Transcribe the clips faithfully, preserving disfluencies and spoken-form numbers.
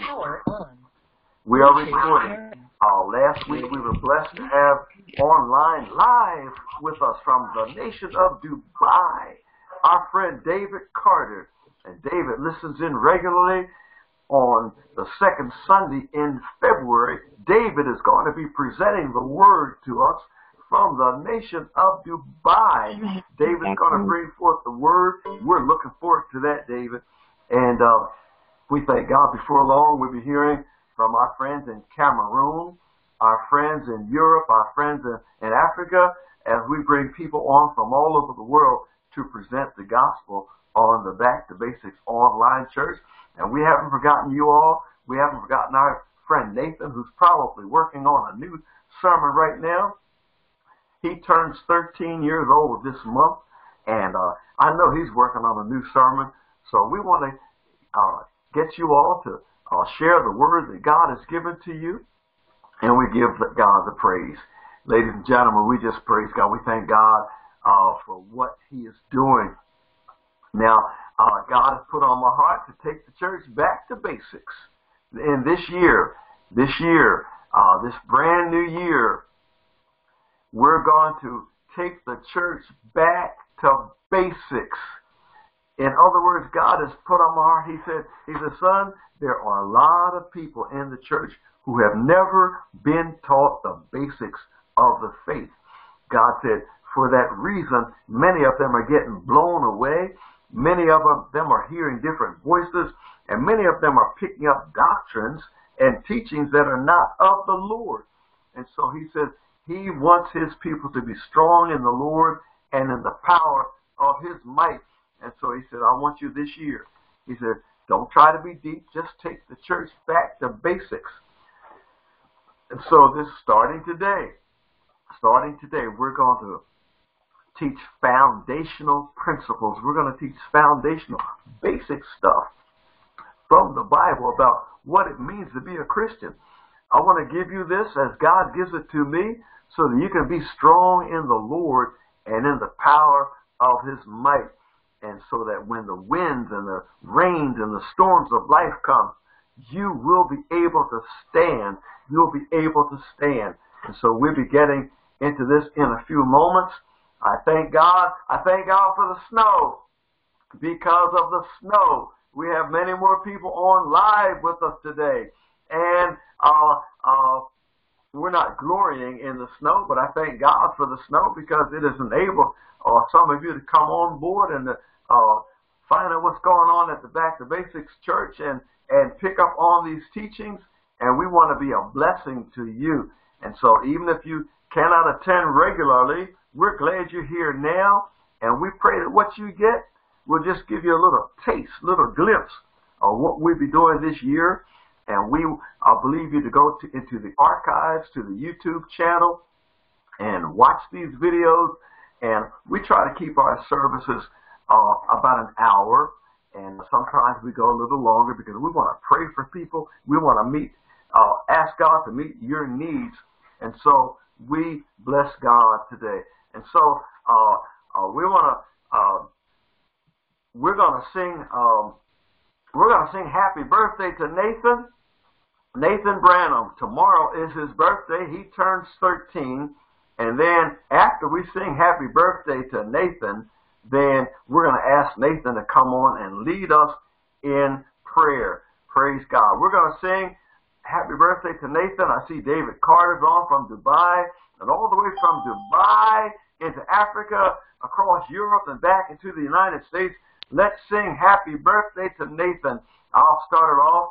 power on. We are recording. Uh, last week we were blessed to have online live with us from the nation of Dubai, our friend David Carter. And David listens in regularly. On the second Sunday in February, David is going to be presenting the word to us from the nation of Dubai. David's going to bring forth the word. We're looking forward to that, David. And uh, we thank God before long we'll be hearing from our friends in Cameroon, our friends in Europe, our friends in, in Africa, as we bring people on from all over the world to present the gospel on the Back to Basics Online Church. And we haven't forgotten you all. We haven't forgotten our friend Nathan, who's probably working on a new sermon right now. He turns thirteen years old this month, and uh, I know he's working on a new sermon. So we want to uh, get you all to uh, share the word that God has given to you, and we give God the praise. Ladies and gentlemen, we just praise God. We thank God uh, for what he is doing. Now, Uh, God has put on my heart to take the church back to basics. And this year, this year, uh, this brand new year, we're going to take the church back to basics. In other words, God has put on my heart, he said, he said, son, there are a lot of people in the church who have never been taught the basics of the faith. God said, for that reason, many of them are getting blown away. Many of them are hearing different voices, and many of them are picking up doctrines and teachings that are not of the Lord. And so he says he wants his people to be strong in the Lord and in the power of his might. And so he said, I want you this year. He said, don't try to be deep. Just take the church back to basics. And so this starting today, starting today, we're going to teach foundational principles. We're going to teach foundational, basic stuff from the Bible about what it means to be a Christian. I want to give you this as God gives it to me so that you can be strong in the Lord and in the power of his might, and so that when the winds and the rains and the storms of life come, you will be able to stand. You'll be able to stand. And so we'll be getting into this in a few moments. I thank God. I thank God for the snow. Because of the snow, we have many more people on live with us today. And uh, uh, we're not glorying in the snow, but I thank God for the snow because it has enabled uh, some of you to come on board and to uh, find out what's going on at the Back to Basics Church and, and pick up on these teachings. And we want to be a blessing to you. And so even if you cannot attend regularly, we're glad you're here now, and we pray that what you get will just give you a little taste, little glimpse of what we'll be doing this year. And we, I believe you to go to, into the archives, to the YouTube channel, and watch these videos. And we try to keep our services uh, about an hour, and sometimes we go a little longer because we want to pray for people. We want to meet, uh, ask God to meet your needs. And so we bless God today. And so uh, uh, we want to uh, we're going to sing um, we're going to sing Happy Birthday to Nathan Nathan Branham. Tomorrow is his birthday. He turns thirteen, and then after we sing Happy Birthday to Nathan, then we're going to ask Nathan to come on and lead us in prayer. Praise God. We're going to sing Happy Birthday to Nathan. I see David Carter's on from Dubai, and all the way from Dubai into Africa, across Europe, and back into the United States. Let's sing Happy Birthday to Nathan. I'll start it off.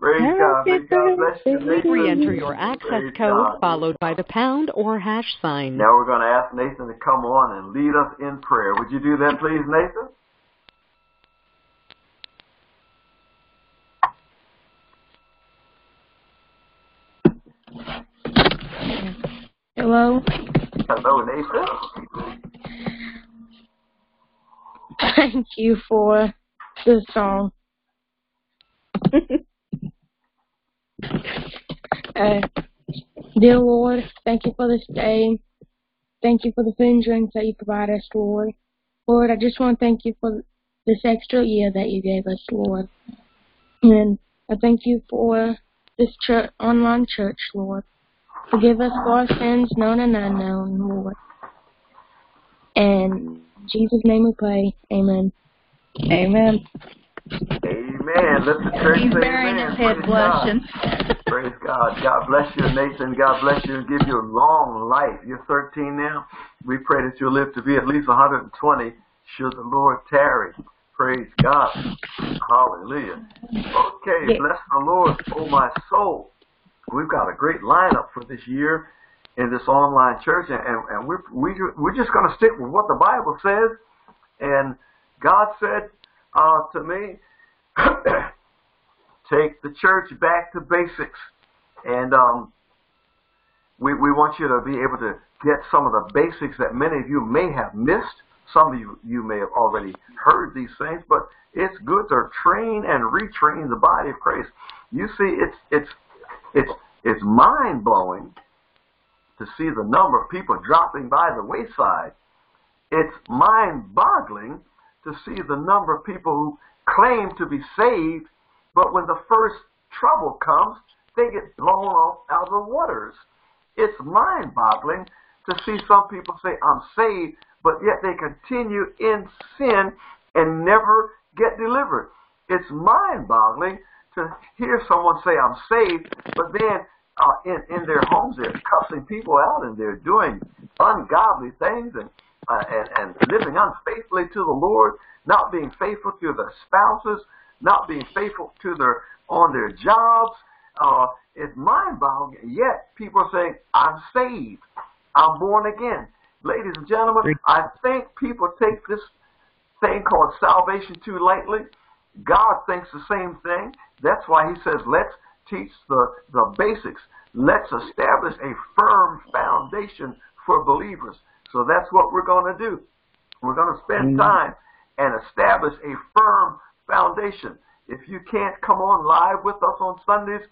Praise God. God bless you. Re-enter your access code followed by the pound or hash sign. Now we're going to ask Nathan to come on and lead us in prayer. Would you do that, please, Nathan? Hello. Hello, Nathan. thank you for the song. uh, dear Lord, thank you for this day. Thank you for the food and drinks that you provide us, Lord. Lord, I just want to thank you for this extra year that you gave us, Lord. And I thank you for this church, online church, Lord. Forgive us for our sins, known and unknown, Lord. And in Jesus' name we pray. Amen. Amen. Amen. Let the church say amen. Praise God. Praise God. God bless you, Nathan. God bless you and give you a long life. You're thirteen now. We pray that you'll live to be at least one hundred twenty, should the Lord tarry. Praise God. Hallelujah. Okay, bless the Lord, oh my soul. We've got a great lineup for this year in this online church, and, and we're, we're just going to stick with what the Bible says. And God said uh, to me, take the church back to basics. And um, we, we want you to be able to get some of the basics that many of you may have missed. Some of you, you may have already heard these things, but it's good to train and retrain the body of Christ. You see, it's it's it's it's mind-blowing to see the number of people dropping by the wayside. It's mind-boggling to see the number of people who claim to be saved, but when the first trouble comes, they get blown off out of the waters. It's mind-boggling to see some people say, I'm saved, but yet they continue in sin and never get delivered. It's mind-boggling to hear someone say, I'm saved, but then uh, in, in their homes they're cussing people out and they're doing ungodly things and, uh, and, and living unfaithfully to the Lord, not being faithful to their spouses, not being faithful to their on their jobs. Uh, it's mind-boggling, yet people are saying, I'm saved, I'm born again. Ladies and gentlemen, I think people take this thing called salvation too lightly. God thinks the same thing. That's why he says, let's teach the, the basics. Let's establish a firm foundation for believers. So that's what we're going to do. We're going to spend time and establish a firm foundation. If you can't come on live with us on Sundays,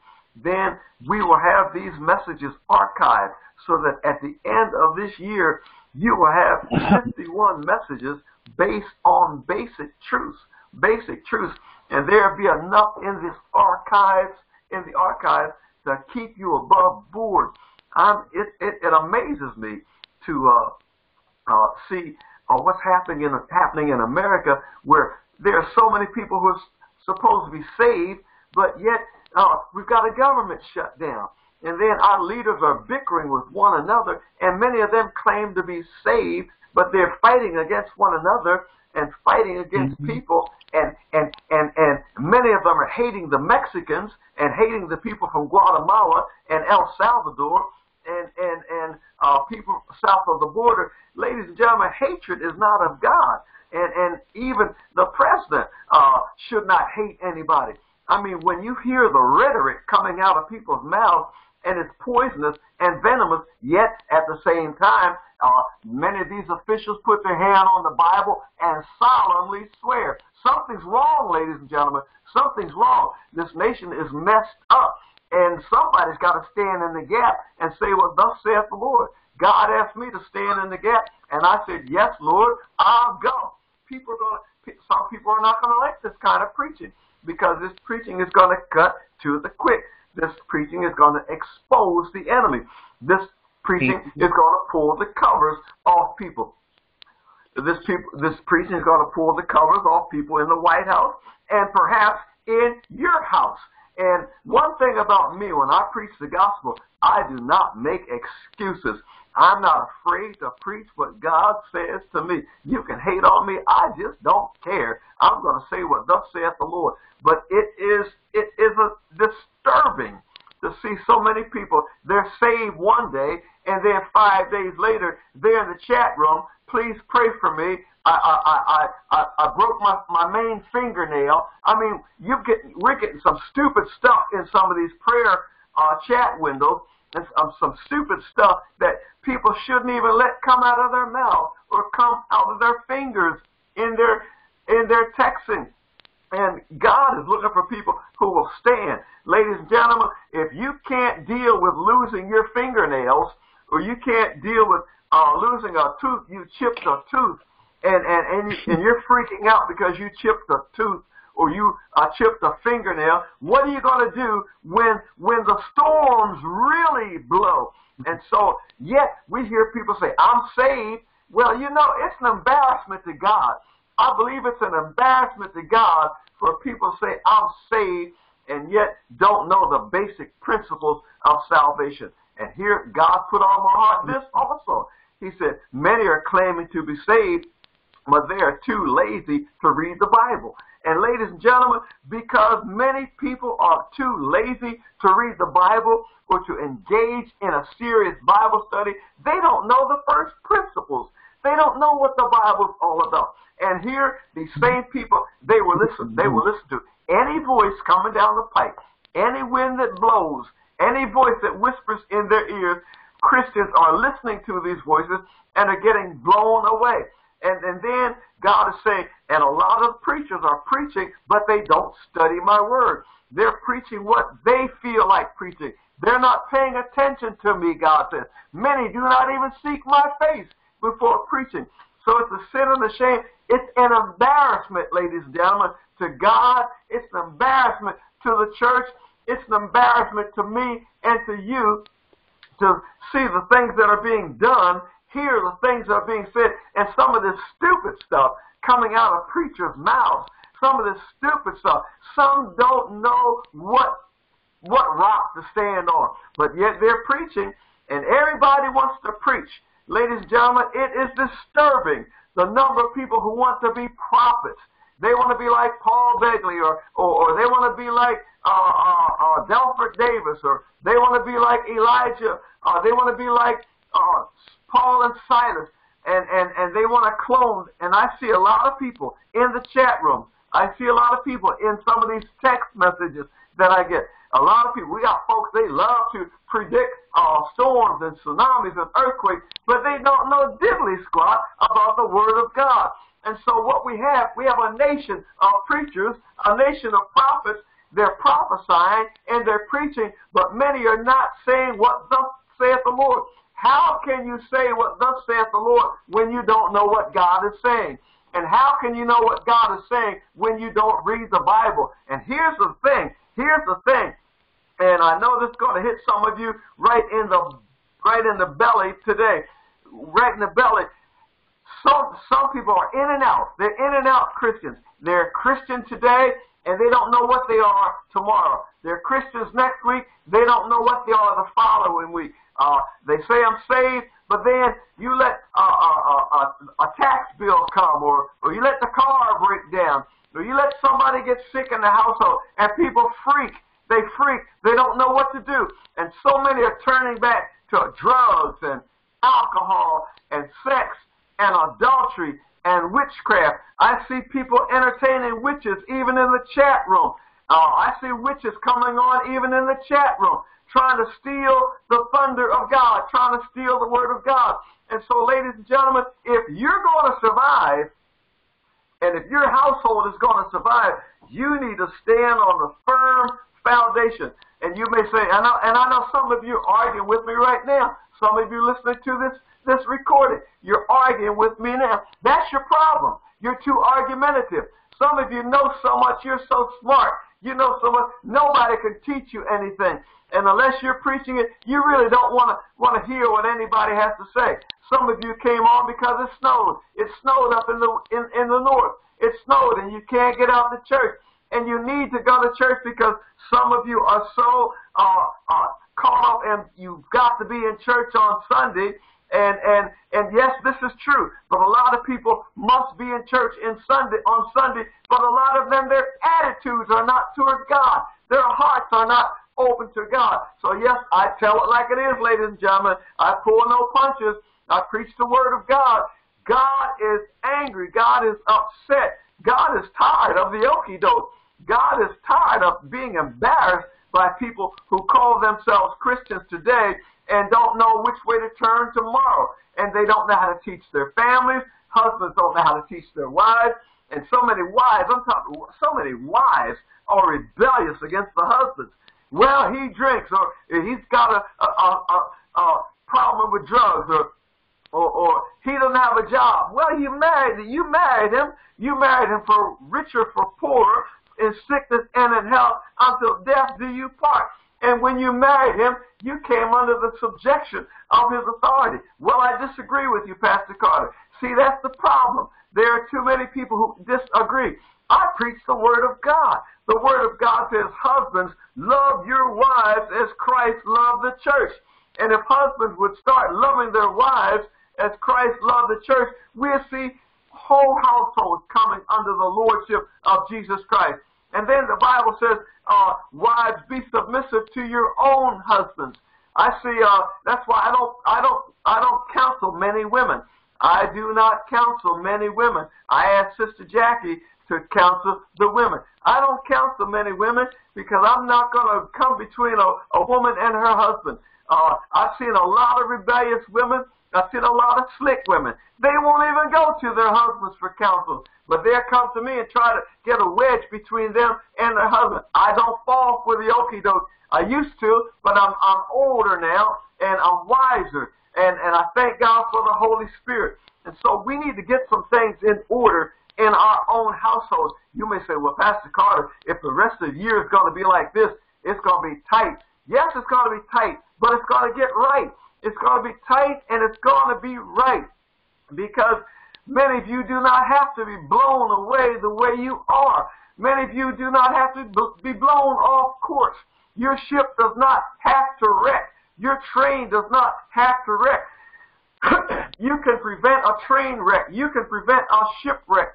then we will have these messages archived so that at the end of this year, you will have fifty-one messages based on basic truths, basic truths, and there'll be enough in this archives, in the archives, to keep you above board. I'm, it, it, it amazes me to uh, uh, see uh, what's happening in happening in America, where there are so many people who are supposed to be saved, but yet uh, we've got a government shutdown. And then our leaders are bickering with one another, and many of them claim to be saved, but they're fighting against one another and fighting against mm-hmm. people, and, and, and, and many of them are hating the Mexicans and hating the people from Guatemala and El Salvador and, and, and uh, people south of the border. Ladies and gentlemen, hatred is not of God, and, and even the president uh, should not hate anybody. I mean, when you hear the rhetoric coming out of people's mouths, and it's poisonous and venomous, yet at the same time, uh, many of these officials put their hand on the Bible and solemnly swear. Something's wrong, ladies and gentlemen. Something's wrong. This nation is messed up, and somebody's got to stand in the gap and say, well, thus saith the Lord. God asked me to stand in the gap, and I said, yes, Lord, I'll go. People are gonna, some people are not going to like this kind of preaching, because this preaching is going to cut to the quick. This preaching is going to expose the enemy. This preaching is going to pull the covers off people. This, people, this preaching is going to pull the covers off people in the White House and perhaps in your house. And one thing about me, when I preach the gospel, I do not make excuses. I'm not afraid to preach what God says to me. You can hate on me. I just don't care. I'm going to say what thus saith the Lord. But it is it is a disturbing to see so many people. They're saved one day, and then five days later, they're in the chat room. Please pray for me. I I I I, I broke my, my main fingernail. I mean, you get we're getting some stupid stuff in some of these prayer uh, chat windows. And some stupid stuff that people shouldn't even let come out of their mouth or come out of their fingers in their and they're texting. And God is looking for people who will stand. Ladies and gentlemen, if you can't deal with losing your fingernails, or you can't deal with uh, losing a tooth, you chipped a tooth, and, and, and, you, and you're freaking out because you chipped a tooth, or you uh, chipped a fingernail, what are you going to do when, when the storms really blow? And so, yet, we hear people say, I'm saved. Well, you know, it's an embarrassment to God. I believe it's an embarrassment to God for people to say, I'm saved, and yet don't know the basic principles of salvation. And here, God put on my heart this also. He said, many are claiming to be saved, but they are too lazy to read the Bible. And ladies and gentlemen, because many people are too lazy to read the Bible or to engage in a serious Bible study, they don't know the first principles. They don't know what the Bible's all about. And here, these same people, they will listen. They will listen to any voice coming down the pipe, any wind that blows, any voice that whispers in their ears. Christians are listening to these voices and are getting blown away. And, and then God is saying, and a lot of preachers are preaching, but they don't study my word. They're preaching what they feel like preaching. They're not paying attention to me, God says. Many do not even seek my face before preaching. So it's a sin and a shame. It's an embarrassment, ladies and gentlemen, to God. It's an embarrassment to the church. It's an embarrassment to me and to you to see the things that are being done, hear the things that are being said, and some of this stupid stuff coming out of preachers' mouths, some of this stupid stuff. Some don't know what, what rock to stand on, but yet they're preaching, and everybody wants to preach. Ladies and gentlemen, it is disturbing the number of people who want to be prophets. They want to be like Paul Begley, or, or, or they want to be like uh, uh, uh, Delford Davis, or they want to be like Elijah, or they want to be like uh, Paul and Silas, and, and, and they want to clone. And I see a lot of people in the chat room. I see a lot of people in some of these text messages that I get. A lot of people, we got folks, they love to predict uh, storms and tsunamis and earthquakes, but they don't know diddly squat about the Word of God. And so what we have, we have a nation of preachers, a nation of prophets. They're prophesying and they're preaching, but many are not saying what thus saith the Lord. How can you say what thus saith the Lord when you don't know what God is saying? And how can you know what God is saying when you don't read the Bible? And here's the thing. Here's the thing. And I know this is going to hit some of you right in the right in the belly today. Right in the belly. Some some people are in and out. They're in and out Christians. They're Christian today and they don't know what they are tomorrow. They're Christians next week. They don't know what they are the following week. Uh, they say I'm saved, but then you let a, a, a, a tax bill come, or, or you let the car break down, or you let somebody get sick in the household, and people freak. They freak. They don't know what to do. And so many are turning back to drugs and alcohol and sex and adultery and witchcraft. I see people entertaining witches even in the chat room. Uh, I see witches coming on even in the chat room, trying to steal the thunder of God, trying to steal the Word of God. And so, ladies and gentlemen, if you're going to survive, and if your household is going to survive, you need to stand on the firm foundation. And you may say, and I, and I know some of you are arguing with me right now. Some of you listening to this, this recording, you're arguing with me now. That's your problem. You're too argumentative. Some of you know so much. You're so smart. You know so much. Nobody can teach you anything. And unless you're preaching it, you really don't want to want to hear what anybody has to say. Some of you came on because it snowed. It snowed up in the in, in the north. It snowed, and you can't get out to church. And you need to go to church because some of you are so uh, uh, caught up, and you've got to be in church on Sunday. And and and yes, this is true. But a lot of people must be in church in Sunday on Sunday. But a lot of them, their attitudes are not toward God. Their hearts are not open to God. So yes, I tell it like it is, ladies and gentlemen. I pull no punches. I preach the Word of God. God is angry. God is upset. God is tired of the okie doke. God is tired of being embarrassed by people who call themselves Christians today and don't know which way to turn tomorrow. And they don't know how to teach their families, Husbands don't know how to teach their wives. And so many wives, I'm talking, so many wives are rebellious against the husbands. Well, he drinks, or he's got a, a, a, a problem with drugs, or, or or he doesn't have a job. Well, you married you married him, you married him for richer, for poorer, in sickness and in health, until death do you part. And when you married him, you came under the subjection of his authority. Well, I disagree with you, Pastor Carter. See, that's the problem. There are too many people who disagree. I preach the Word of God. The Word of God says, husbands, love your wives as Christ loved the church. And if husbands would start loving their wives as Christ loved the church, we'll see whole households coming under the lordship of Jesus Christ. And then the Bible says, uh, wives, be submissive to your own husbands. I see, uh, that's why I don't, I don't, I don't counsel many women. I do not counsel many women. I asked Sister Jackie to counsel the women. I don't counsel many women because I'm not going to come between a, a woman and her husband. Uh, I've seen a lot of rebellious women. I've seen a lot of slick women. They won't even go to their husbands for counsel, but they'll come to me and try to get a wedge between them and their husband. I don't fall for the okie doke. I used to, but I'm, I'm older now, and I'm wiser, and, and I thank God for the Holy Spirit. And so we need to get some things in order in our own household. You may say, well, Pastor Carter, if the rest of the year is going to be like this, it's going to be tight. Yes, it's going to be tight, but it's going to get right. It's going to be tight, and it's going to be right, because many of you do not have to be blown away the way you are. Many of you do not have to be blown off course. Your ship does not have to wreck. Your train does not have to wreck. You can prevent a train wreck. You can prevent a shipwreck.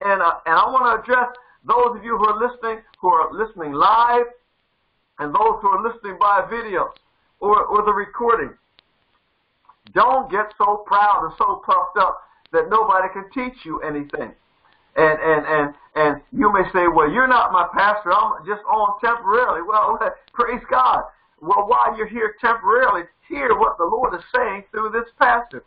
And, uh, and I want to address those of you who are listening, who are listening live, and those who are listening by video or, or the recording. Don't get so proud or so puffed up that nobody can teach you anything. And, and, and, and you may say, well, you're not my pastor. I'm just on temporarily. Well, praise God. Well, while you're here temporarily, hear what the Lord is saying through this pastor.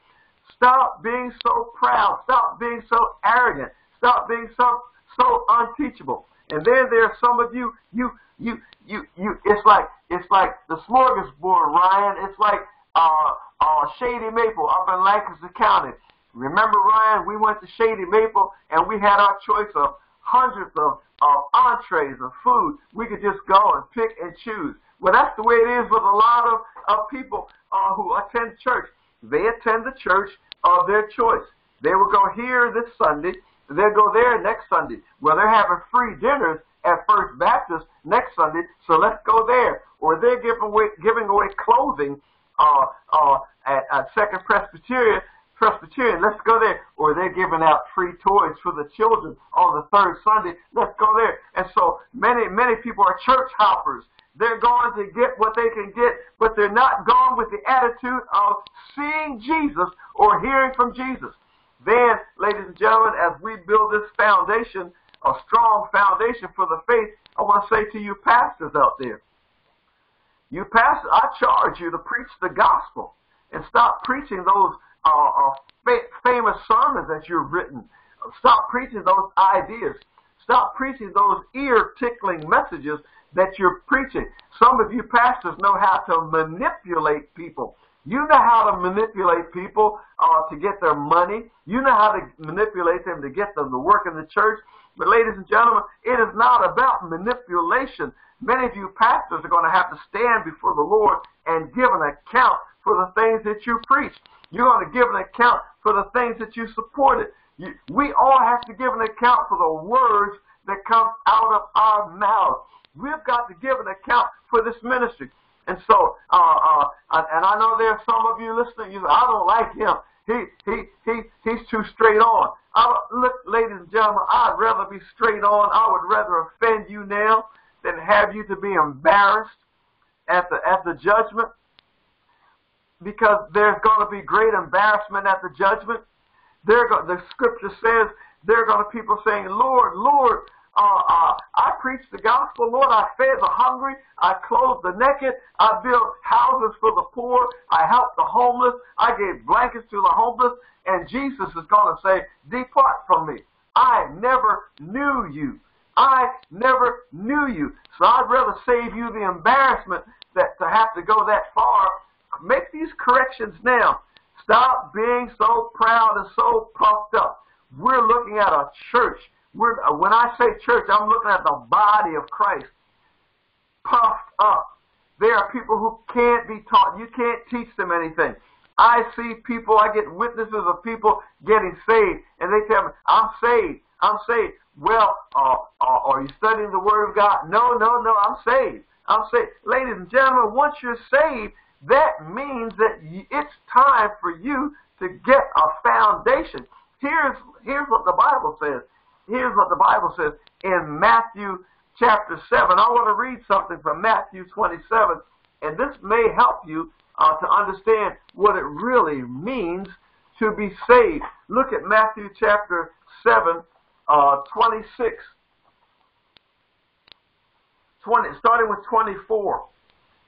Stop being so proud. Stop being so arrogant. Stop being so, so unteachable. And then there are some of you, you, you, you, you, it's like, it's like the smorgasbord, Ryan. It's like, uh, uh, Shady Maple up in Lancaster County. Remember, Ryan, we went to Shady Maple and we had our choice of hundreds of, of entrees of food. We could just go and pick and choose. Well, that's the way it is with a lot of, of people uh, who attend church. They attend the church of their choice. They will go here this Sunday. They'll go there next Sunday. Well, they're having free dinners at First Baptist next Sunday, so let's go there. Or they're giving away, giving away clothing uh, uh, at, at Second Presbyterian. Presbyterian, let's go there. Or they're giving out free toys for the children on the third Sunday. Let's go there. And so many, many people are church hoppers. They're going to get what they can get, but they're not going with the attitude of seeing Jesus or hearing from Jesus. Then, ladies and gentlemen, as we build this foundation, a strong foundation for the faith, I want to say to you pastors out there, you pastors, I charge you to preach the gospel and stop preaching those Uh, uh, fa famous sermons that you've written. Stop preaching those ideas. Stop preaching those ear-tickling messages that you're preaching. Some of you pastors know how to manipulate people. You know how to manipulate people uh, to get their money. You know how to manipulate them to get them to work in the church. But ladies and gentlemen, it is not about manipulation. Many of you pastors are going to have to stand before the Lord and give an account for the things that you preach. You're going to give an account for the things that you supported. You, we all have to give an account for the words that come out of our mouths. We've got to give an account for this ministry. And so, uh, uh, and I know there are some of you listening, you say, I don't like him. He, he, he, he's too straight on. I don't, look, ladies and gentlemen, I'd rather be straight on. I would rather offend you now than have you to be embarrassed at the, at the judgment. Because there's going to be great embarrassment at the judgment. There, the scripture says there are going to be people saying, "Lord, Lord, Uh, uh, I preach the gospel, Lord. I fed the hungry. I clothed the naked. I built houses for the poor. I helped the homeless. I gave blankets to the homeless. And Jesus is going to say, depart from me. I never knew you. I never knew you. So I'd rather save you the embarrassment that to have to go that far. Make these corrections now. Stop being so proud and so puffed up. We're looking at a church. We're, when I say church, I'm looking at the body of Christ. Puffed up. There are people who can't be taught. You can't teach them anything. I see people, I get witnesses of people getting saved, and they tell me, I'm saved. I'm saved. Well, uh, uh, are you studying the Word of God? No, no, no, I'm saved. I'm saved. Ladies and gentlemen, once you're saved, that means that it's time for you to get a foundation. Here's, here's what the Bible says. Here's what the Bible says in Matthew chapter seven. I want to read something from Matthew twenty-seven, and this may help you uh, to understand what it really means to be saved. Look at Matthew chapter seven, uh, twenty-six, twenty, starting with twenty-four.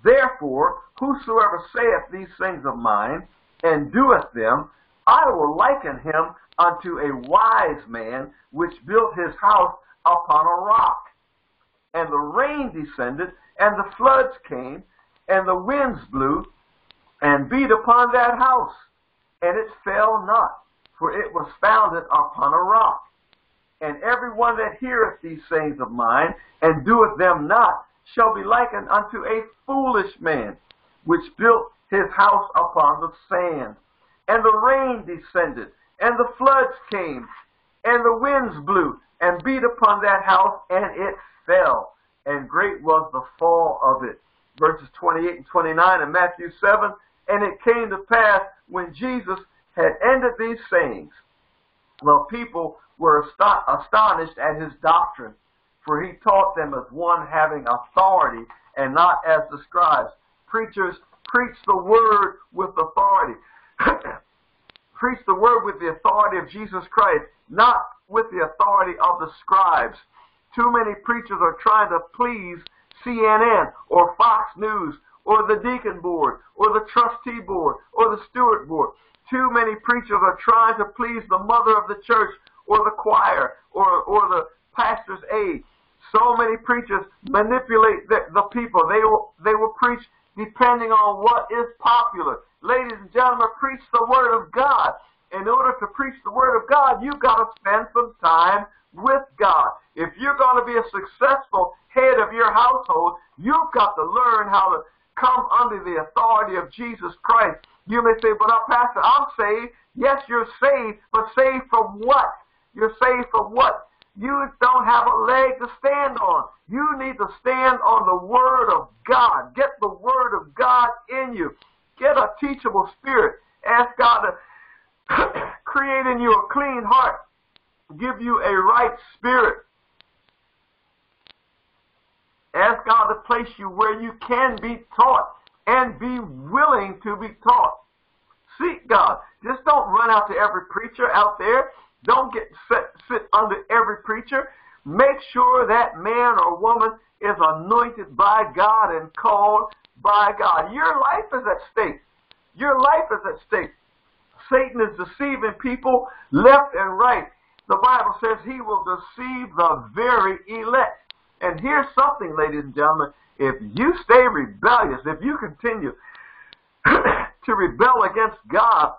Therefore, whosoever saith these things of mine, and doeth them, I will liken him unto a wise man, which built his house upon a rock. And the rain descended, and the floods came, and the winds blew, and beat upon that house. And it fell not, for it was founded upon a rock. And every one that heareth these sayings of mine, and doeth them not, shall be likened unto a foolish man, which built his house upon the sand. And the rain descended, and the floods came, and the winds blew, and beat upon that house, and it fell. And great was the fall of it. Verses twenty-eight and twenty-nine in Matthew seven. And it came to pass, when Jesus had ended these sayings, the people were astonished at his doctrine, for he taught them as one having authority, and not as the scribes. Preachers, preach the word with authority. Preach the word with the authority of Jesus Christ, not with the authority of the scribes. Too many preachers are trying to please C N N or Fox News or the deacon board or the trustee board or the steward board. Too many preachers are trying to please the mother of the church or the choir or, or the pastor's aide. So many preachers manipulate the, the people. They will, they will preach depending on what is popular. Ladies and gentlemen, preach the Word of God. In order to preach the Word of God, you've got to spend some time with God. If you're going to be a successful head of your household, you've got to learn how to come under the authority of Jesus Christ. You may say, but I'm pastor, I'm saved. Yes, you're saved, but saved from what? You're saved from what? You don't have a leg to stand on. You need to stand on the Word of God. Get the Word of God in you. Get a teachable spirit. Ask God to create in you a clean heart. Give you a right spirit. Ask God to place you where you can be taught and be willing to be taught. Seek God. Just don't run out to every preacher out there. Don't get set, sit under every preacher. Make sure that man or woman is anointed by God and called by God. Your life is at stake. Your life is at stake. Satan is deceiving people left and right. The Bible says he will deceive the very elect. And here's something, ladies and gentlemen. If you stay rebellious, if you continue to rebel against God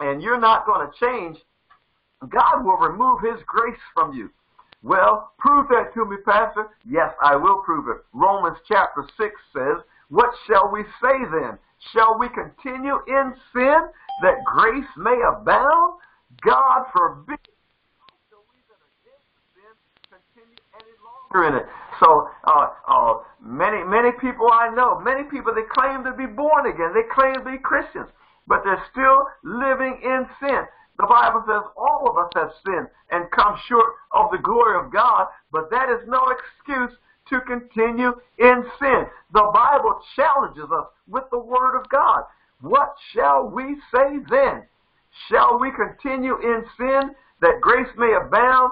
and you're not going to change, God will remove his grace from you. Well, prove that to me, pastor. Yes, I will prove it. Romans chapter six says, what shall we say then? Shall we continue in sin that grace may abound? God forbid. Shall we that are dead to sin continue any longer in it? So uh, uh, many, many people I know, many people, they claim to be born again. They claim to be Christians, but they're still living in sin. The Bible says all of us have sinned and come short of the glory of God, but that is no excuse to continue in sin. The Bible challenges us with the Word of God. What shall we say then? Shall we continue in sin that grace may abound?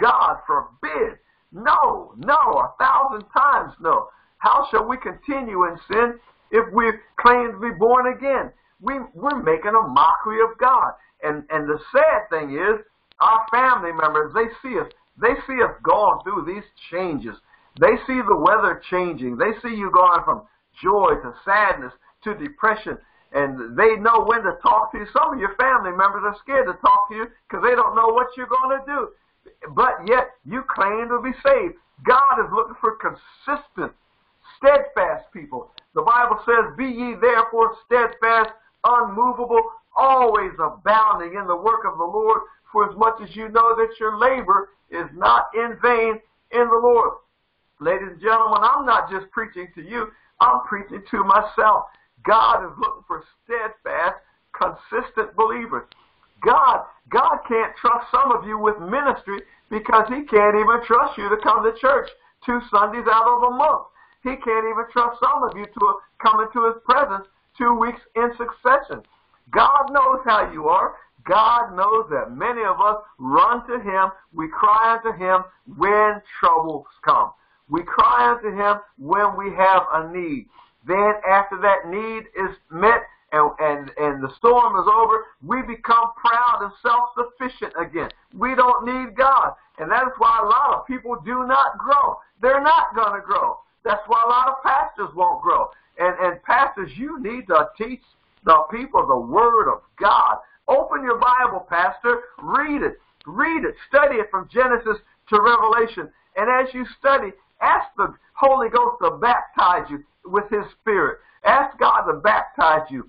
God forbid. No, no, a thousand times no. How shall we continue in sin if we claim to be born again? We, we're making a mockery of God. And, and the sad thing is, our family members, they see us. They see us going through these changes. They see the weather changing. They see you going from joy to sadness to depression. And they know when to talk to you. Some of your family members are scared to talk to you because they don't know what you're going to do. But yet, you claim to be saved. God is looking for consistent, steadfast people. The Bible says, be ye therefore steadfast, unmovable, always abounding in the work of the Lord, for as much as you know that your labor is not in vain in the Lord. Ladies and gentlemen, I'm not just preaching to you. I'm preaching to myself. God is looking for steadfast, consistent believers. God, God can't trust some of you with ministry because he can't even trust you to come to church two Sundays out of a month. He can't even trust some of you to come into his presence two weeks in succession. God knows how you are. God knows that many of us run to him. We cry unto him when troubles come. We cry unto him when we have a need. Then after that need is met, And, and, and the storm is over, we become proud and self-sufficient again. We don't need God. And that's why a lot of people do not grow. They're not going to grow. That's why a lot of pastors won't grow. And, and pastors, you need to teach the people the Word of God. Open your Bible, pastor. Read it. Read it. Study it from Genesis to Revelation. And as you study, ask the Holy Ghost to baptize you with his Spirit. Ask God to baptize you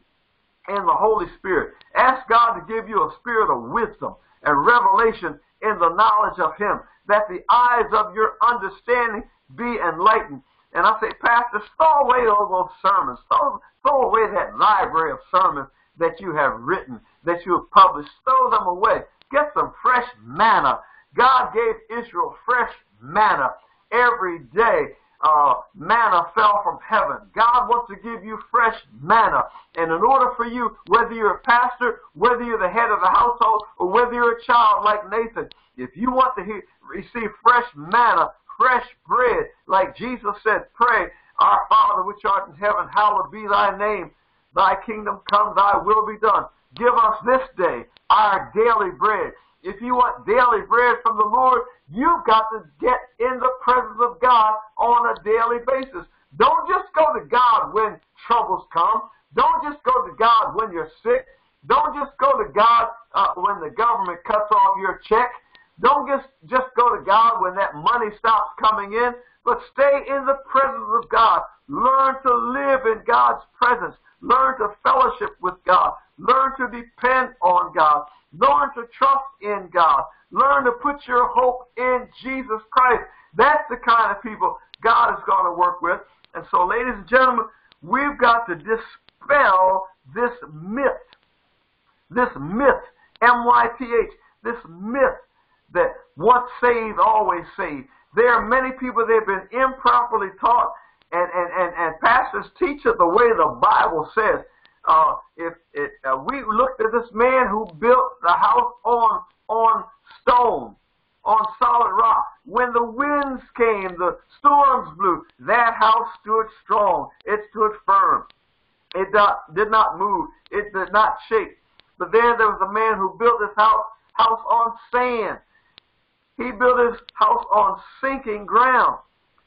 in the Holy Spirit. Ask God to give you a spirit of wisdom and revelation in the knowledge of him, that the eyes of your understanding be enlightened. And I say, pastor, throw away all those sermons. Throw, throw away that library of sermons that you have written, that you have published. Throw them away. Get some fresh manna. God gave Israel fresh manna every day. Uh, manna fell from heaven. God wants to give you fresh manna. And in order for you, whether you're a pastor, whether you're the head of the household, or whether you're a child like Nathan, if you want to hear, receive fresh manna, fresh bread, like Jesus said, pray, Our Father which art in heaven, hallowed be thy name. Thy kingdom come, thy will be done. Give us this day our daily bread. If you want daily bread from the Lord, you've got to get in the presence of God on a daily basis. Don't just go to God when troubles come. Don't just go to God when you're sick. Don't just go to God uh, when the government cuts off your check. Don't just, just go to God when that money stops coming in. But stay in the presence of God. Learn to live in God's presence. Learn to fellowship with God. Learn to depend on God. Learn to trust in God. Learn to put your hope in Jesus Christ. That's the kind of people God is going to work with. And so, ladies and gentlemen, we've got to dispel this myth. This myth, M Y T H, this myth that once saved, always saved. There are many people that have been improperly taught, and, and, and, and pastors teach it the way the Bible says. Uh, if it, uh, we looked at this man who built the house on on stone, on solid rock. When the winds came, the storms blew, that house stood strong. It stood firm. It not, did not move. It did not shake. But then there was a man who built his house, house on sand. He built his house on sinking ground.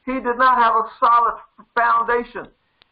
He did not have a solid foundation.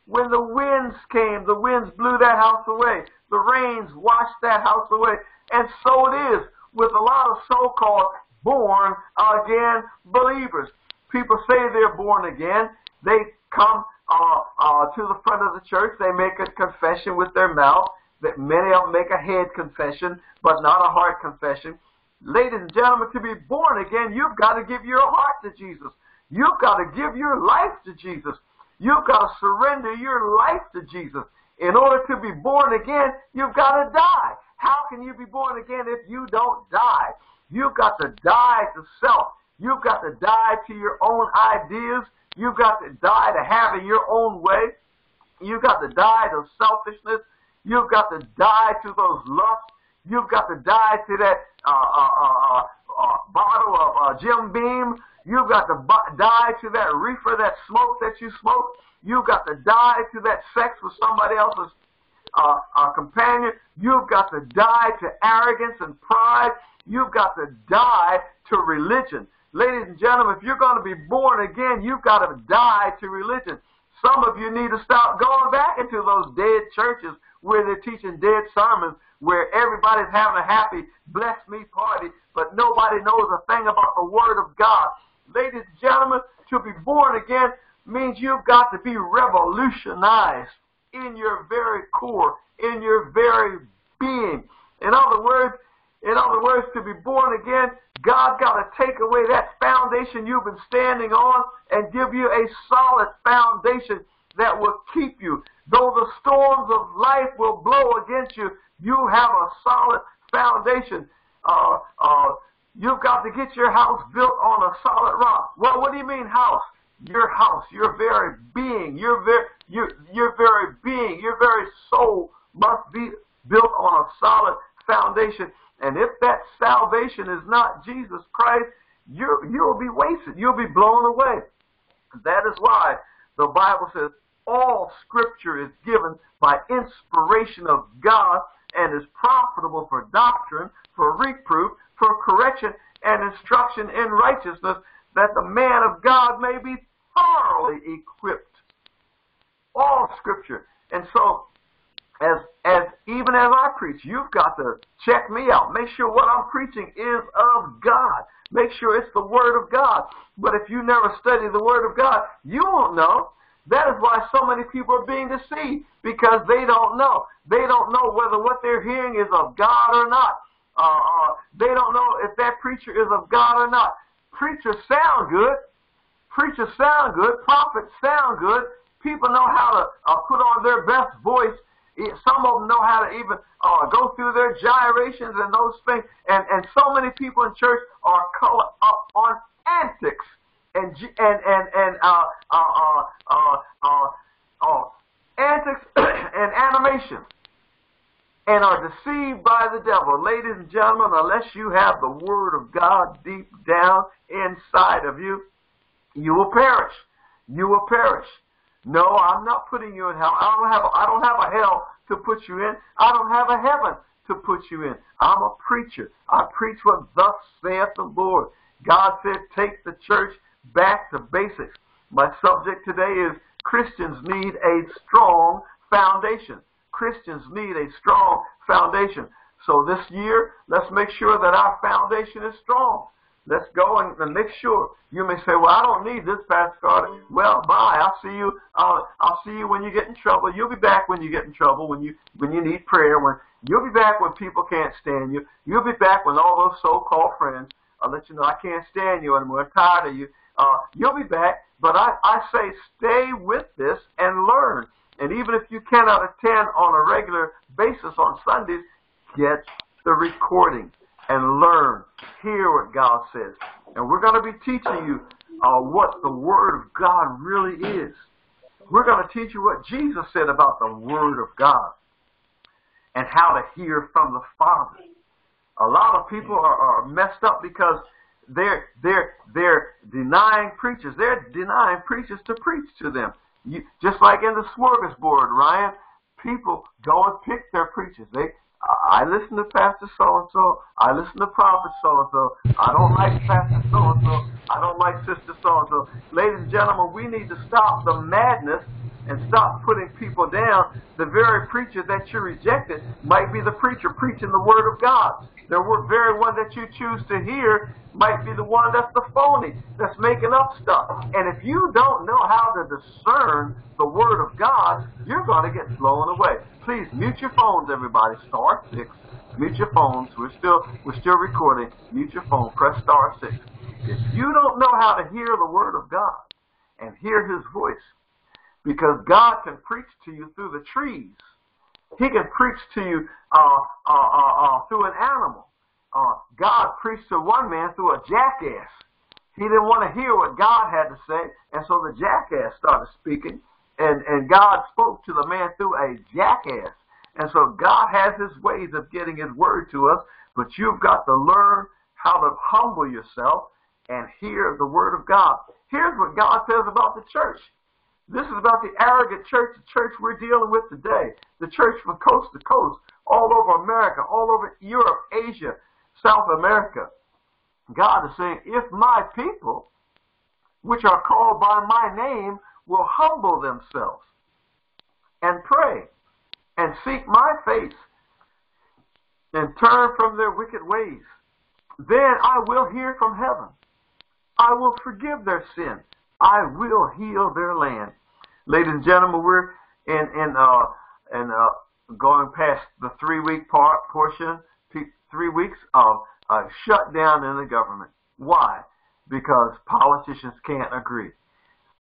When the winds came, the winds blew that house away. The rains washed that house away. And so it is with a lot of so-called born-again believers. People say they're born again. They come uh, uh, to the front of the church. They make a confession with their mouth. That many of them make a head confession, but not a heart confession. Ladies and gentlemen, to be born again, you've got to give your heart to Jesus. You've got to give your life to Jesus. You've got to surrender your life to Jesus. In order to be born again, you've got to die. How can you be born again if you don't die? You've got to die to self. You've got to die to your own ideas. You've got to die to having your own way. You've got to die to selfishness. You've got to die to those lusts. You've got to die to that uh, uh, uh, uh, bottle of uh, Jim Beam, you've got to die to that reefer, that smoke that you smoke. You've got to die to that sex with somebody else's uh, uh, companion. You've got to die to arrogance and pride. You've got to die to religion. Ladies and gentlemen, if you're going to be born again, you've got to die to religion. Some of you need to stop going back into those dead churches where they're teaching dead sermons, where everybody's having a happy, bless me party, but nobody knows a thing about the Word of God. Ladies and gentlemen, to be born again means you've got to be revolutionized in your very core, in your very being. In other words, in other words, to be born again, God's got to take away that foundation you've been standing on and give you a solid foundation that will keep you. Though the storms of life will blow against you, you have a solid foundation. Uh, uh, you've got to get your house built on a solid rock. Well, what do you mean house? Your house, your very being, your very, your, your very being, your very soul must be built on a solid foundation. And if that salvation is not Jesus Christ, you're, you'll be wasted. You'll be blown away. That is why the Bible says all Scripture is given by inspiration of God and is profitable for doctrine, for reproof, for correction, and instruction in righteousness, that the man of God may be thoroughly equipped. All Scripture. And so, As, as even as I preach, you've got to check me out. Make sure what I'm preaching is of God. Make sure it's the Word of God. But if you never study the Word of God, you won't know. That is why so many people are being deceived, because they don't know. They don't know whether what they're hearing is of God or not. Uh, uh, they don't know if that preacher is of God or not. Preachers sound good. Preachers sound good. Prophets sound good. People know how to uh, put on their best voice. Some of them know how to even uh, go through their gyrations and those things. And, and so many people in church are caught up on antics and and and and uh uh uh uh, uh, uh antics and animation, and are deceived by the devil. Ladies and gentlemen, unless you have the Word of God deep down inside of you, you will perish. You will perish. No, I'm not putting you in hell. I don't have a, I don't have a hell to put you in. I don't have a heaven to put you in. I'm a preacher. I preach what thus saith the Lord. God said, take the church back to basics. My subject today is Christians need a strong foundation. Christians need a strong foundation. So this year, let's make sure that our foundation is strong. Let's go and, and make sure. You may say, well, I don't need this, Pastor Carter. Well, bye. I'll see you. I'll, I'll see you when you get in trouble. You'll be back when you get in trouble, when you when you need prayer. When You'll be back when people can't stand you. You'll be back when all those so-called friends I'll let you know I can't stand you anymore. I'm tired of you. Uh, you'll be back. But I, I say stay with this and learn. And even if you cannot attend on a regular basis on Sundays, get the recording and learn, hear what God says. And we're going to be teaching you uh, what the Word of God really is. We're going to teach you what Jesus said about the Word of God and how to hear from the Father. A lot of people are, are messed up because they're, they're, they're denying preachers. They're denying preachers to preach to them. You, just like in the smorgasbord, Ryan, people go and pick their preachers. They I listen to Pastor so-and-so, I listen to Prophet so-and-so, I don't like Pastor so-and-so, I don't like Sister so-and-so. Ladies and gentlemen, we need to stop the madness and stop putting people down. The very preacher that you rejected might be the preacher preaching the Word of God. The very one that you choose to hear might be the one that's the phony, that's making up stuff. And if you don't know how to discern the Word of God, you're going to get blown away. Please mute your phones, everybody. Star six. Mute your phones. We're still we're still recording. Mute your phone. Press star six. If you don't know how to hear the Word of God and hear His voice, because God can preach to you through the trees. He can preach to you uh, uh, uh, uh, through an animal. Uh, God preached to one man through a jackass. He didn't want to hear what God had to say, and so the jackass started speaking, and, and God spoke to the man through a jackass. And so God has His ways of getting His Word to us, but you've got to learn how to humble yourself and hear the word of God. Here's what God says about the church. This is about the arrogant church, the church we're dealing with today, the church from coast to coast, all over America, all over Europe, Asia, South America. God is saying, if my people, which are called by my name, will humble themselves and pray and seek my face and turn from their wicked ways, then I will hear from heaven. I will forgive their sin. I will heal their land. Ladies and gentlemen, we're in in uh and uh going past the three week part portion, three weeks of uh, shutdown in the government. Why? Because politicians can't agree,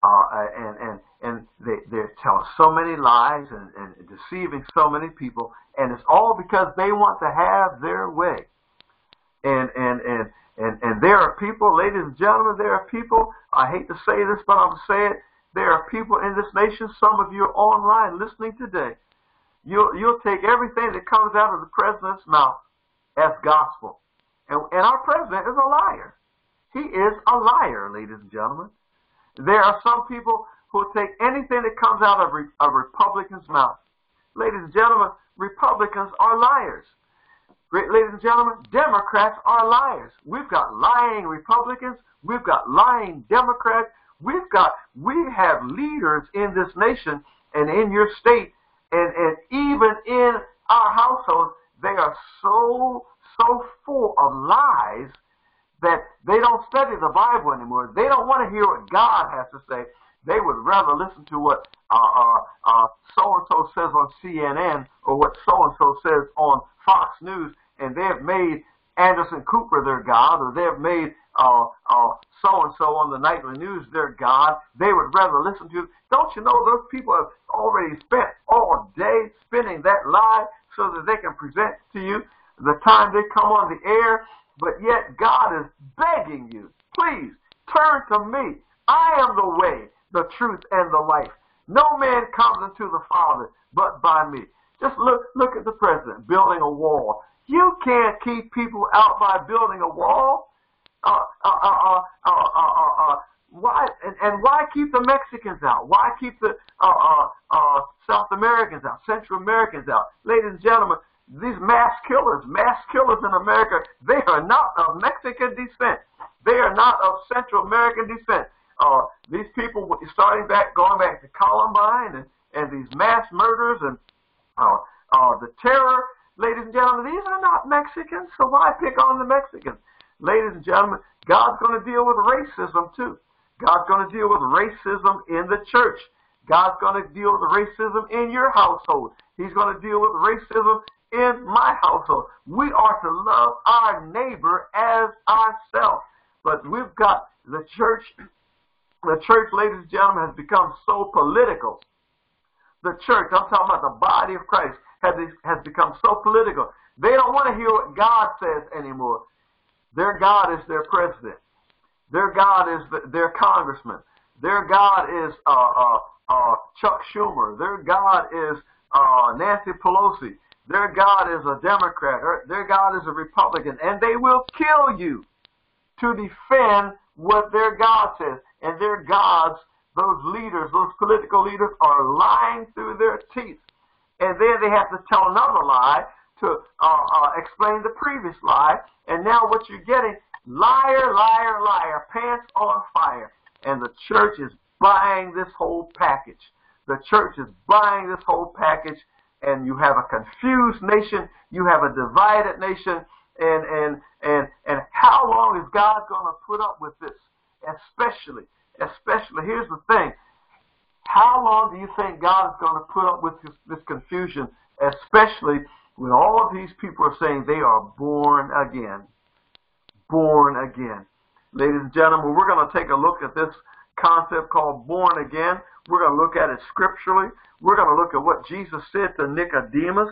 uh, and and and they they're telling so many lies and, and deceiving so many people, and it's all because they want to have their way. And and and and and there are people, ladies and gentlemen, there are people. I hate to say this, but I'm saying it. There are people in this nation. Some of you are online listening today. You'll you'll take everything that comes out of the president's mouth as gospel, and and our president is a liar. He is a liar, ladies and gentlemen. There are some people who will take anything that comes out of a Republican's mouth. Ladies and gentlemen, Republicans are liars. Ladies and gentlemen, Democrats are liars. We've got lying Republicans. We've got lying Democrats. We've got, we have leaders in this nation and in your state and, and even in our households. They are so, so full of lies that they don't study the Bible anymore. They don't want to hear what God has to say. They would rather listen to what uh, uh, uh, so-and-so says on C N N or what so-and-so says on Fox News, and they have made Anderson Cooper their God, or they have made uh, uh, so-and-so on the nightly news their God. They would rather listen to, don't you know those people have already spent all day spinning that lie so that they can present to you the time they come on the air. But yet God is begging you, please turn to me. I am the way, the truth, and the life. No man comes into the Father but by me. Just look look at the president building a wall. You can't keep people out by building a wall. Uh, uh, uh, uh, uh, uh, uh, uh. Why and, and why keep the Mexicans out? Why keep the uh, uh, uh, South Americans out, Central Americans out? Ladies and gentlemen, these mass killers, mass killers in America, they are not of Mexican descent. They are not of Central American descent. Uh, these people, starting back, going back to Columbine and, and these mass murders and uh, uh, the terror, ladies and gentlemen, these are not Mexicans, so why pick on the Mexicans? Ladies and gentlemen, God's going to deal with racism too. God's going to deal with racism in the church. God's going to deal with racism in your household. He's going to deal with racism in my household. We are to love our neighbor as ourselves. But we've got the church. The church, ladies and gentlemen, has become so political. The church, I'm talking about the body of Christ, has, has become so political. They don't want to hear what God says anymore. Their God is their president. Their God is the, their congressman. Their God is uh, uh, uh, Chuck Schumer. Their God is uh, Nancy Pelosi. Their God is a Democrat, or their God is a Republican, and they will kill you to defend what their God says. And their gods, those leaders, those political leaders, are lying through their teeth. And then they have to tell another lie to uh, uh, explain the previous lie. And now what you're getting, liar, liar, liar, pants on fire. And the church is buying this whole package. The church is buying this whole package. And you have a confused nation, you have a divided nation, and and and and how long is God going to put up with this? Especially, especially, here's the thing: how long do you think God is going to put up with this, this confusion? Especially when all of these people are saying they are born again, born again. Ladies and gentlemen, we're going to take a look at this concept called born again. We're going to look at it scripturally. We're going to look at what Jesus said to Nicodemus,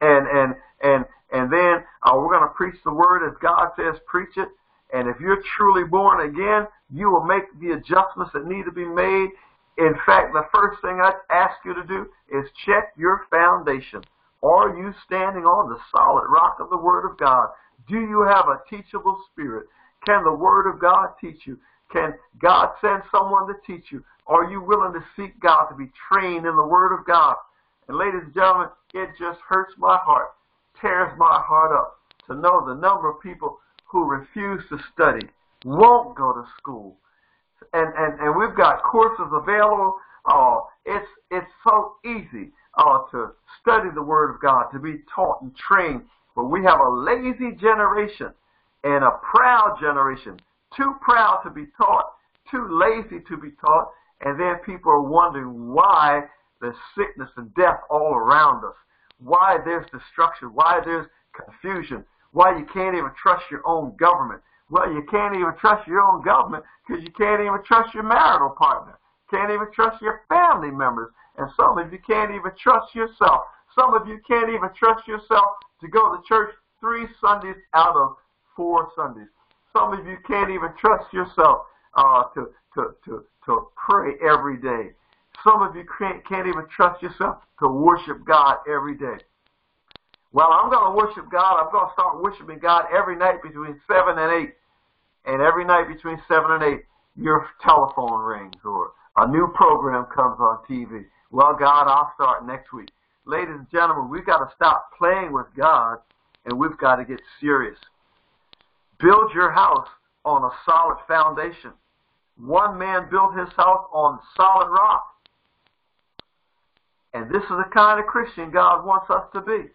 and and and and then uh, we're going to preach the word as God says, preach it. And if you're truly born again, you will make the adjustments that need to be made. In fact, the first thing I ask you to do is check your foundation. Are you standing on the solid rock of the word of God? Do you have a teachable spirit? Can the Word of God teach you? Can God send someone to teach you? Are you willing to seek God to be trained in the Word of God? And ladies and gentlemen, it just hurts my heart, tears my heart up to know the number of people who refuse to study, won't go to school. And, and, and we've got courses available. Uh, it's, it's so easy uh, to study the Word of God, to be taught and trained. But we have a lazy generation and a proud generation, too proud to be taught, too lazy to be taught, and then people are wondering why there's sickness and death all around us, why there's destruction, why there's confusion, why you can't even trust your own government. Well, you can't even trust your own government because you can't even trust your marital partner, can't even trust your family members, and some of you can't even trust yourself. Some of you can't even trust yourself to go to church three Sundays out of four Sundays. Some of you can't even trust yourself uh, to, to, to, to pray every day. Some of you can't, can't even trust yourself to worship God every day. Well, I'm going to worship God. I'm going to start worshiping God every night between seven and eight. And every night between seven and eight, your telephone rings or a new program comes on T V. Well, God, I'll start next week. Ladies and gentlemen, we've got to stop playing with God, and we've got to get serious. Build your house on a solid foundation. One man built his house on solid rock. And this is the kind of Christian God wants us to be.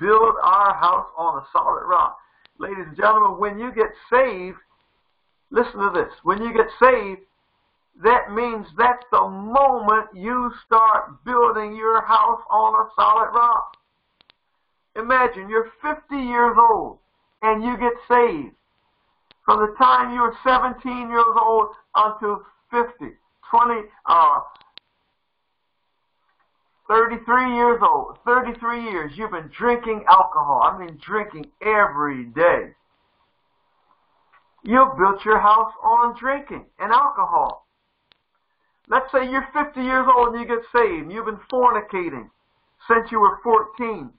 Build our house on a solid rock. Ladies and gentlemen, when you get saved, listen to this. When you get saved, that means that's the moment you start building your house on a solid rock. Imagine you're fifty years old and you get saved. From the time you were seventeen years old until fifty, twenty, uh, thirty-three years old, thirty-three years, you've been drinking alcohol. I mean drinking every day. You've built your house on drinking and alcohol. Let's say you're fifty years old and you get saved. You've been fornicating since you were fourteen.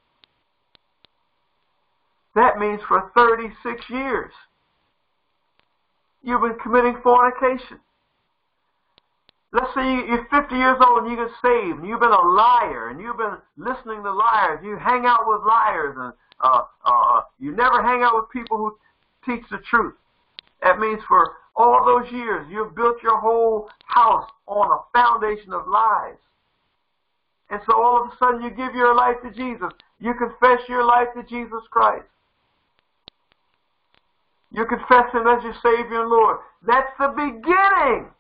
That means for thirty-six years, you've been committing fornication. Let's say you're fifty years old and you get saved and you've been a liar and you've been listening to liars. You hang out with liars and uh, uh, you never hang out with people who teach the truth. That means for all those years, you've built your whole house on a foundation of lies. And so all of a sudden you give your life to Jesus. You confess your life to Jesus Christ. You confess Him as your Savior and Lord. That's the beginning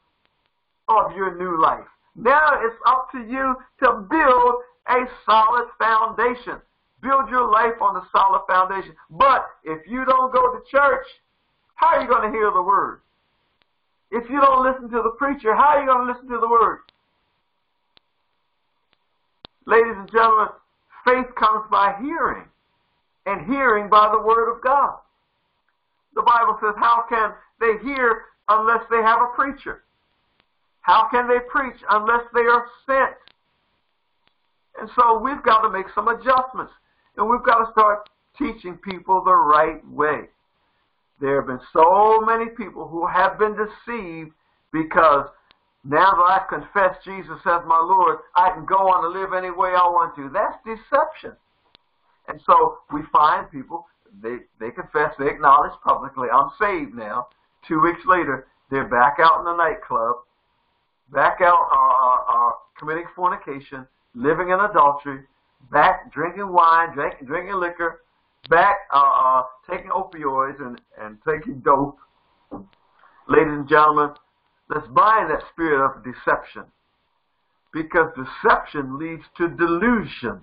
of your new life. Now it's up to you to build a solid foundation. Build your life on a solid foundation. But if you don't go to church, how are you going to hear the Word? If you don't listen to the preacher, how are you going to listen to the Word? Ladies and gentlemen, faith comes by hearing, and hearing by the Word of God. The Bible says, how can they hear unless they have a preacher? How can they preach unless they are sent? And so we've got to make some adjustments, and we've got to start teaching people the right way. There have been so many people who have been deceived because now that I've confessed Jesus as my Lord, I can go on to live any way I want to. That's deception. And so we find people, they, they confess, they acknowledge publicly, I'm saved now. Two weeks later, they're back out in the nightclub, back out uh, uh, committing fornication, living in adultery, back drinking wine, drink, drinking liquor, back uh, uh, taking opioids and, and taking dope. Ladies and gentlemen, let's bind that spirit of deception, because deception leads to delusion.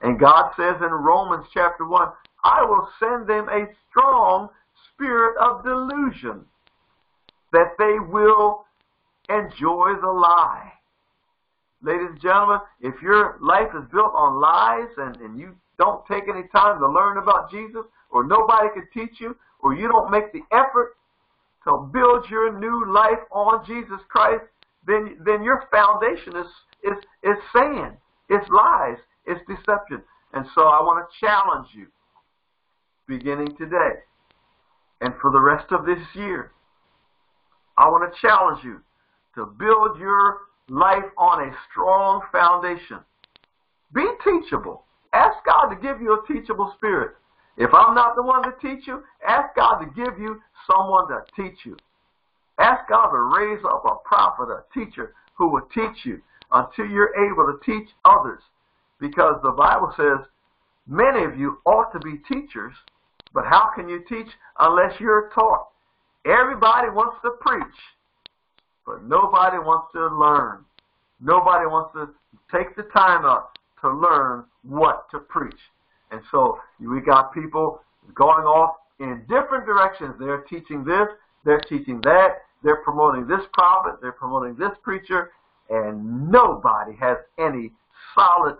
And God says in Romans chapter one, I will send them a strong spirit of delusion that they will enjoy the lie. Ladies and gentlemen, if your life is built on lies and, and you don't take any time to learn about Jesus, or nobody can teach you, or you don't make the effort to build your new life on Jesus Christ, then, then your foundation is, is, is sand, it's lies, it's deception. And so I want to challenge you. beginning today and for the rest of this year. I want to challenge you to build your life on a strong foundation. Be teachable. Ask God to give you a teachable spirit. If I'm not the one to teach you, ask God to give you someone to teach you. Ask God to raise up a prophet, a teacher, who will teach you until you're able to teach others. Because the Bible says many of you ought to be teachers, but how can you teach unless you're taught? Everybody wants to preach, but nobody wants to learn. Nobody wants to take the time out to learn what to preach. And so we got people going off in different directions. They're teaching this, they're teaching that, they're promoting this prophet, they're promoting this preacher, and nobody has any solid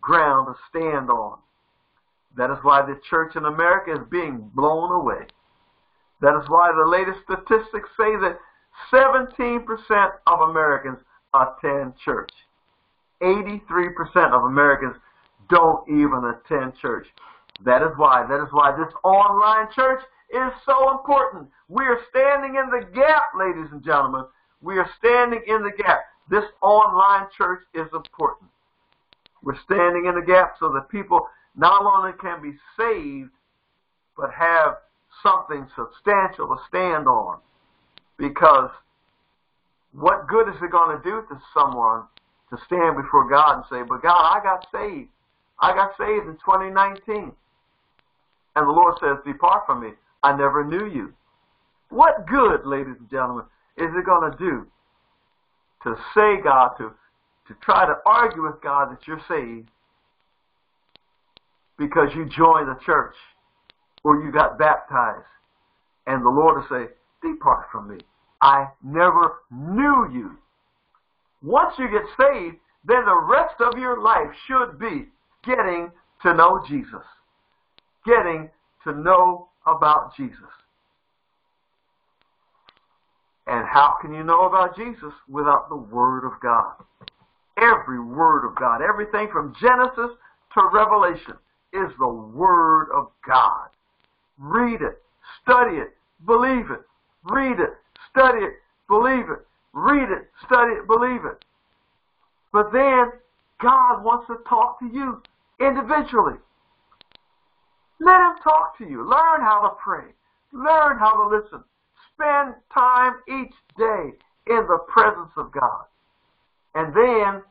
ground to stand on. That is why the church in America is being blown away. That is why the latest statistics say that seventeen percent of Americans attend church. eighty-three percent of Americans don't even attend church. That is why. That is why this online church is so important. We are standing in the gap, ladies and gentlemen. We are standing in the gap. This online church is important. We're standing in the gap so that people not only can be saved, but have something substantial to stand on. Because what good is it going to do to someone to stand before God and say, but God, I got saved. I got saved in twenty nineteen. And the Lord says, depart from me. I never knew you. What good, ladies and gentlemen, is it going to do to say God, to, to try to argue with God that you're saved because you joined the church or you got baptized, and the Lord will say, depart from me. I never knew you. Once you get saved, then the rest of your life should be getting to know Jesus. Getting to know about Jesus. And how can you know about Jesus without the Word of God? Every Word of God, everything from Genesis to Revelation is the Word of God. Read it, study it, believe it. Read it, study it, believe it. Read it, study it, believe it. But then God wants to talk to you individually. Let Him talk to you. Learn how to pray. Learn how to listen. Spend time each day in the presence of God. And then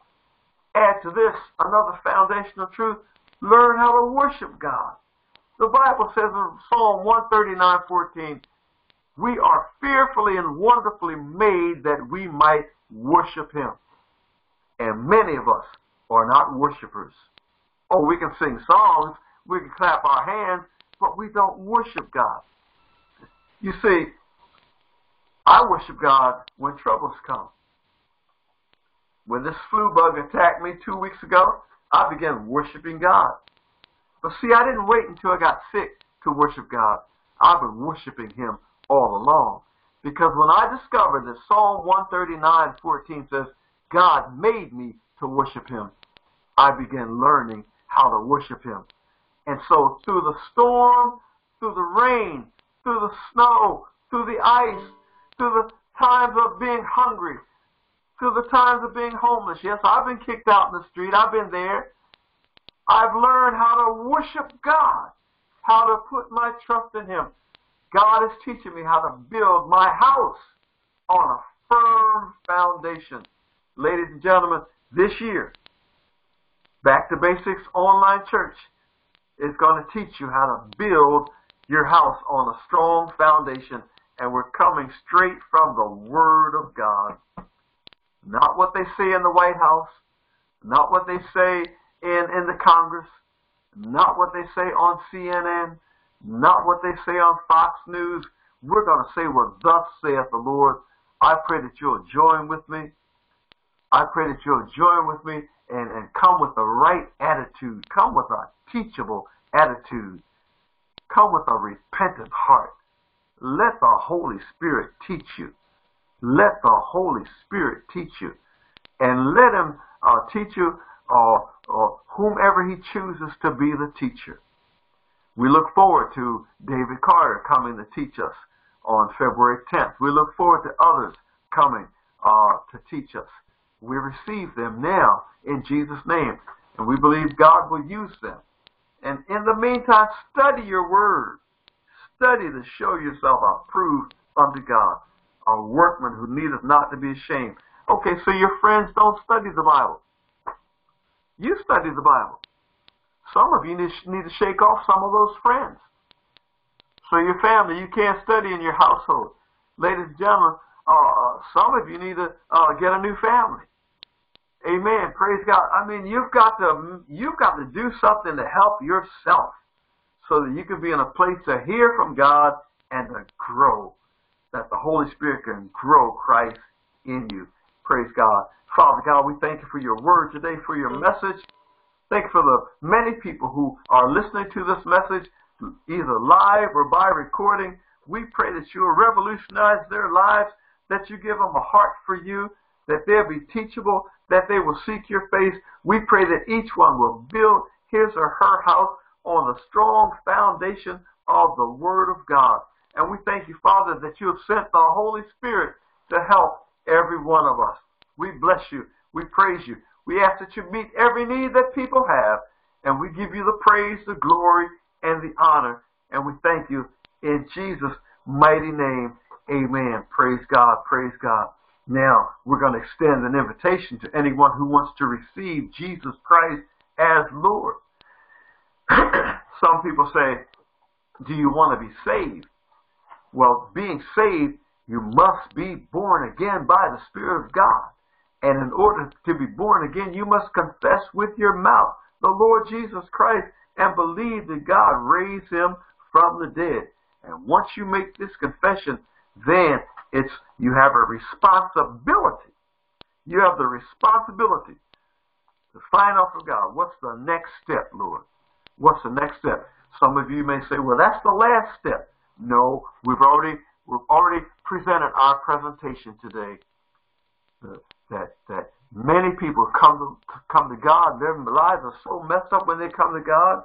add to this another foundational truth. Learn how to worship God. The Bible says in Psalm one thirty-nine fourteen, we are fearfully and wonderfully made that we might worship Him. And many of us are not worshipers. Oh, we can sing songs, we can clap our hands, but we don't worship God. You see, I worship God when troubles come. When this flu bug attacked me two weeks ago, I began worshiping God. But see, I didn't wait until I got sick to worship God. I've been worshiping Him all along. Because when I discovered that Psalm one thirty-nine fourteen says, God made me to worship Him, I began learning how to worship Him. And so through the storm, through the rain, through the snow, through the ice, through the times of being hungry, through the times of being homeless. Yes, I've been kicked out in the street. I've been there. I've learned how to worship God, how to put my trust in Him. God is teaching me how to build my house on a firm foundation. Ladies and gentlemen, this year, Back to Basics Online Church is going to teach you how to build your house on a strong foundation. And we're coming straight from the Word of God. Not what they say in the White House, not what they say in, in the Congress, not what they say on C N N, not what they say on Fox News. We're going to say what thus saith the Lord. I pray that you'll join with me. I pray that you'll join with me and, and come with the right attitude. Come with a teachable attitude. Come with a repentant heart. Let the Holy Spirit teach you. Let the Holy Spirit teach you. And let Him uh, teach you uh, uh, whomever He chooses to be the teacher. We look forward to David Carter coming to teach us on February tenth. We look forward to others coming uh, to teach us. We receive them now in Jesus' name, and we believe God will use them. And in the meantime, study your word. Study to show yourself approved unto God, a workman who needeth not to be ashamed. Okay, so your friends don't study the Bible. You study the Bible. Some of you need to shake off some of those friends. So your family, you can't study in your household. Ladies and gentlemen, uh, some of you need to uh, get a new family. Amen. Praise God. I mean, you've got to you've got to do something to help yourself so that you can be in a place to hear from God and to grow, that the Holy Spirit can grow Christ in you. Praise God. Father God, we thank you for your word today, for your message. Thank you for the many people who are listening to this message, either live or by recording. We pray that you will revolutionize their lives, that you give them a heart for you, that they'll be teachable, that they will seek your face. We pray that each one will build his or her house on the strong foundation of the Word of God. And we thank you, Father, that you have sent the Holy Spirit to help every one of us. We bless you. We praise you. We ask that you meet every need that people have. And we give you the praise, the glory, and the honor. And we thank you in Jesus' mighty name. Amen. Praise God. Praise God. Now, we're going to extend an invitation to anyone who wants to receive Jesus Christ as Lord. Some people say, do you want to be saved? Well, being saved, you must be born again by the Spirit of God. And in order to be born again, you must confess with your mouth the Lord Jesus Christ and believe that God raised him from the dead. And once you make this confession, then it's you have a responsibility. You have the responsibility to find out from God, what's the next step, Lord? What's the next step? Some of you may say, well, that's the last step. No, we've already we've already presented our presentation today. That that many people come to come to God. Their lives are so messed up when they come to God,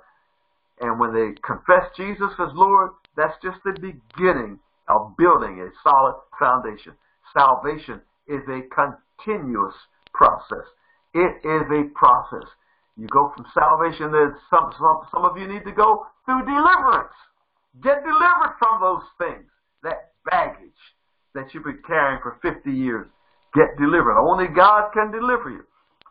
and when they confess Jesus as Lord, that's just the beginning of building a solid foundation. Salvation is a continuous process. It is a process. You go from salvation. There's some some some of you need to go through deliverance. Get delivered from those things, that baggage that you've been carrying for fifty years. Get delivered. Only God can deliver you.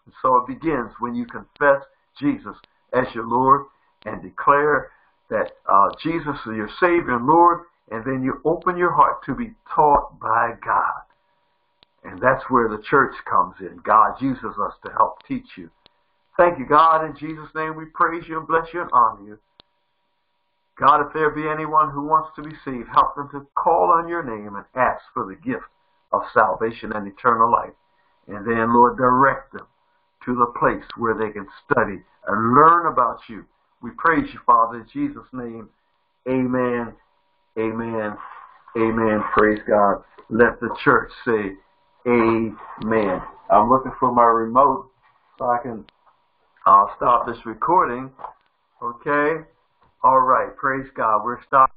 And so it begins when you confess Jesus as your Lord and declare that uh, Jesus is your Savior and Lord, and then you open your heart to be taught by God. And that's where the church comes in. God uses us to help teach you. Thank you, God. In Jesus' name we praise you and bless you and honor you. God, if there be anyone who wants to be saved, help them to call on your name and ask for the gift of salvation and eternal life. And then, Lord, direct them to the place where they can study and learn about you. We praise you, Father, in Jesus' name. Amen. Amen. Amen. Praise God. Let the church say amen. I'm looking for my remote so I can uh, stop this recording. Okay. All right. Praise God. We're stopping.